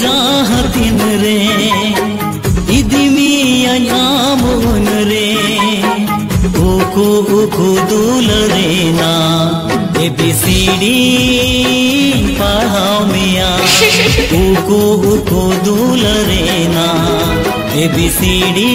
जाहतिन रे इदिमी अनामोन रे ओको ओको दूल रे ना एबीसीडी पढ़ाओ मिया ओको ओको दूल रे ना एबीसीडी।